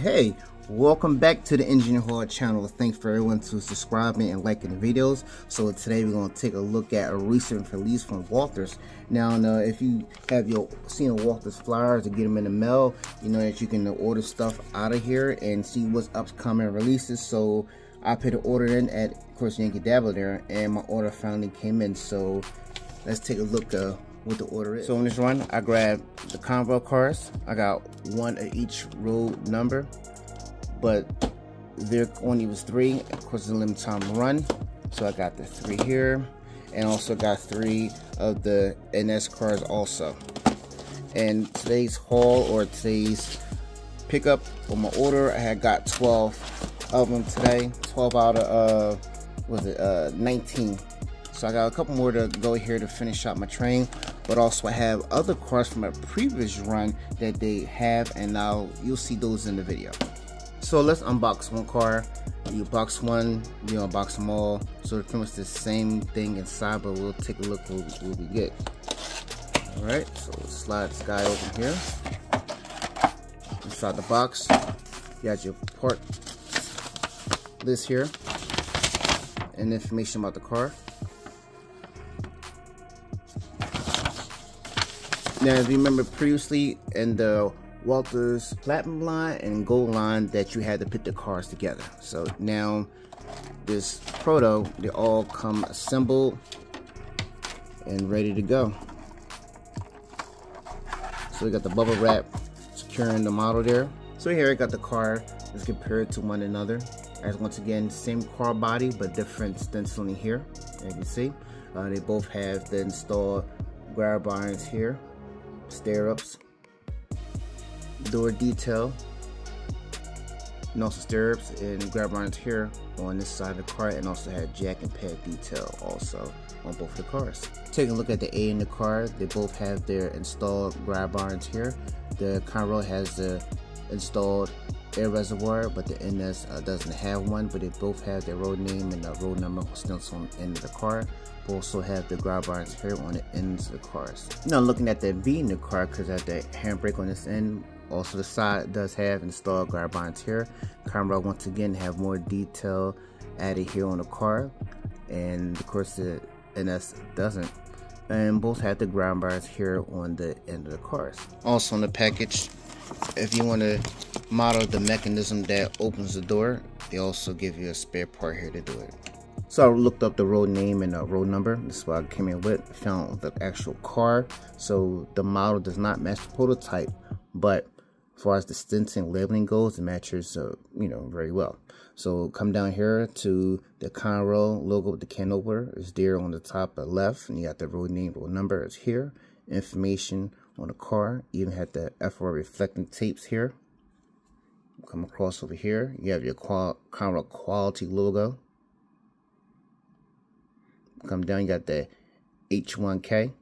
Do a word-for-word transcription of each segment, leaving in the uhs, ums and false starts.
hey, welcome back to the Engineer Hall channel. Thanks for everyone to subscribing and liking the videos. So today we're going to take a look at a recent release from Walthers. Now, uh, if you have your seen Walthers flyers or get them in the mail, you know that you can order stuff out of here and see what's upcoming releases. So I put an order in at, of course, Yankee Dabbler there, and my order finally came in. So let's take a look at uh, what the order is. So in this run, I grabbed the Conrail cars. I got one of each road number, but there only was three. Of course, it's a limited time run, so I got the three here, and also got three of the N S cars also. And today's haul, or today's pickup for my order, I had got twelve of them today. twelve out of uh, was it uh, nineteen? So I got a couple more to go here to finish out my train. But also I have other cars from a previous run that they have, and now you'll see those in the video. So let's unbox one car. You box one, you unbox them all. So it's pretty much the same thing inside, but we'll take a look at what, what we get. All right, so we'll slide this guy open here. Inside the box, you got your part list here and information about the car. Now, if you remember previously in the Walthers platinum line and gold line, that you had to put the cars together. So now this Proto, they all come assembled and ready to go. So we got the bubble wrap securing the model there. So here I got the car is compared to one another, as once again same car body but different stenciling here. As you can see, uh, they both have the installed grab irons here, stirrups, door detail, and also stirrups and grab irons here on this side of the car, and also had jack and pad detail also on both the cars. Taking a look at the A in the car, they both have their installed grab irons here. The Conrail has the installed air reservoir, but the N S uh, doesn't have one, but they both have their road name and the road number stencil on the end of the car. We also have the grab irons here on the ends of the cars. Now looking at the V in the car, because I have the handbrake on this end. Also the side does have installed grab irons here. Conrail once again have more detail added here on the car, and of course the N S doesn't. And both have the grab irons here on the end of the cars. Also on the package, if you want to model the mechanism that opens the door, they also give you a spare part here to do it. So I looked up the road name and the road number. This is what I came in with. Found the actual car. So the model does not match the prototype, but as far as the stencil labeling goes, it matches, uh, you know, very well. So come down here to the Conrail logo with the can opener. It's there on the top of the left. And you got the road name, road number is here. Information on the car. Even had the F R reflecting tapes here. Come across over here. You have your Conrail quality logo. Come down, you got the H one K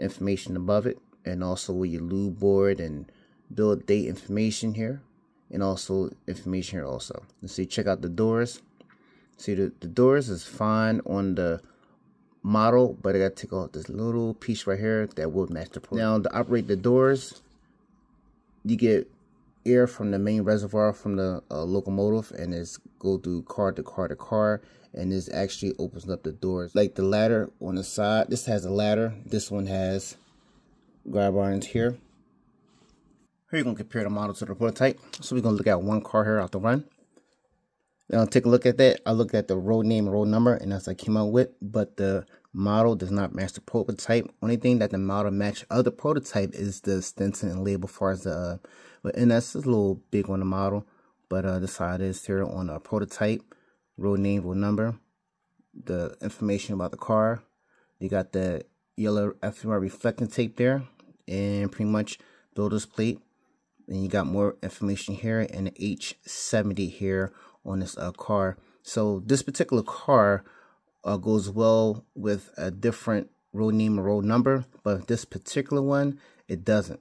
information above it. And also with your lube board and build date information here, and also information here also. Let's see, check out the doors. See, the, the doors is fine on the model, but I gotta take off this little piece right here that will match the program. Now to operate the doors, you get air from the main reservoir from the uh, locomotive, and it's go through car to car to car, and this actually opens up the doors. Like the ladder on the side, this has a ladder, this one has grab irons here. Here you're going to compare the model to the prototype. So we're going to look at one car here out the run. Now take a look at that. I looked at the road name and road number, and that's what I came out with. But the model does not match the prototype. Only thing that the model match of the prototype is the stencil and label as far as the... Uh, but and that's a little big on the model. But uh, this side is here on a prototype. Road name, road number. The information about the car. You got the yellow F R reflecting tape there. And pretty much builder's plate. And you got more information here and the H seventy here on this uh, car. So this particular car uh, goes well with a different road name and road number, but this particular one, it doesn't.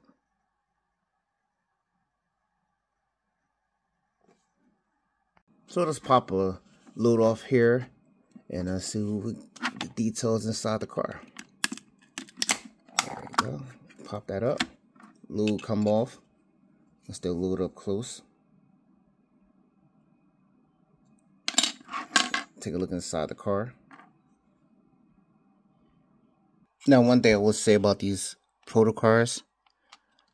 So let's pop a load off here and uh, see what the details inside the car. There we go. Pop that up. Load come off. Let's do a load up close. take a look inside the car. Now, one thing I will say about these Proto cars,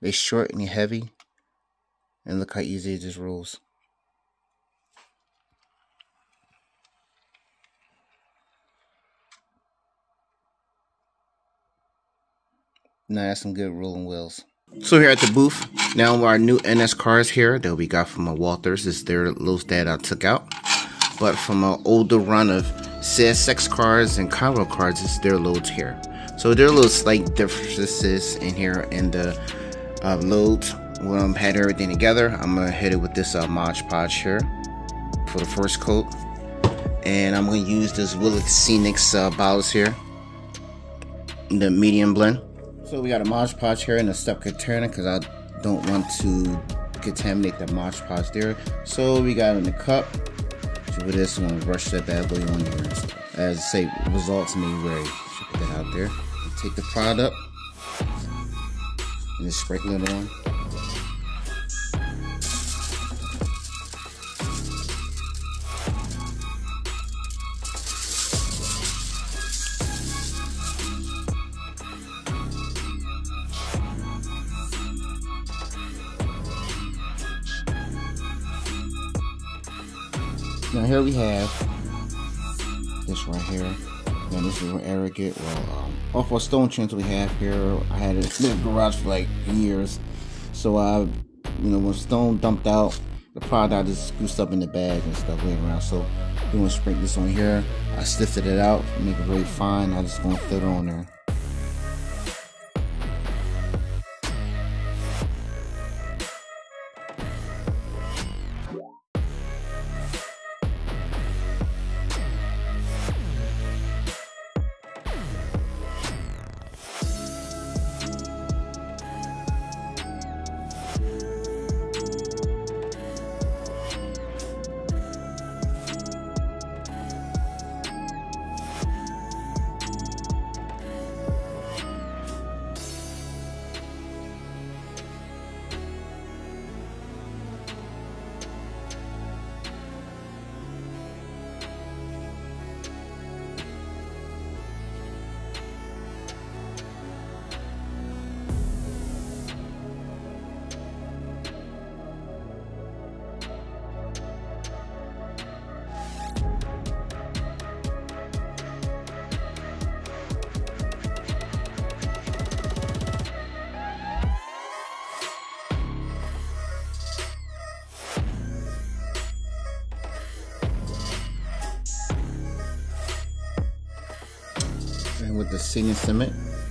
they're short and heavy, and look how easy it just rolls. Now that's some good rolling wheels. So here at the booth, now our new N S cars here that we got from a Walthers. This is their little that I took out. But from an older run of C S X cars and Conrail cars, it's their loads here. So there are little slight differences in here in the uh, loads. When I'm had everything together, I'm gonna hit it with this uh, Mod Podge here for the first coat, and I'm gonna use this Woodland Scenics uh, bottles here, the medium blend. So we got a Mod Podge here in a step container because I don't want to contaminate the Mod Podge there. So we got in the cup. So with this, I'm gonna brush that bad boy on here. As I say, results may vary. Should put that out there. Take the product and just sprinkle it on. Now here we have this right here. Now this is where Eric get well um off our stone chance we have here. I had it in the garage for like years. So I you know when stone dumped out, the product is scooped up in the bag and stuff laying around. So we're gonna sprinkle this on here. I sifted it out, make it very fine, I just gonna fit it on there. With the senior cement,